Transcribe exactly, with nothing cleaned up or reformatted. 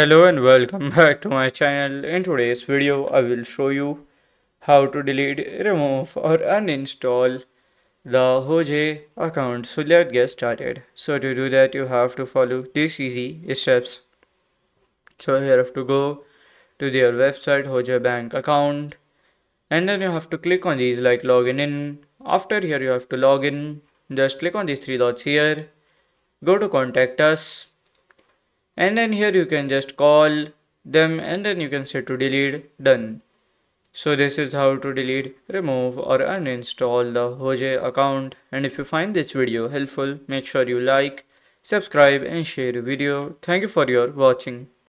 Hello and welcome back to my channel. In today's video I will show you how to delete, remove or uninstall the Hodge account. So let's get started. So to do that you have to follow these easy steps. So you have to go to their website, Hodge Bank account, and then you have to click on these like login in. After here you have to log in. Just click on these three dots here. Go to contact us. And then here you can just call them and then you can say to delete, done. So this is how to delete, remove or uninstall the Hodge account. And if you find this video helpful, make sure you like, subscribe and share the video. Thank you for your watching.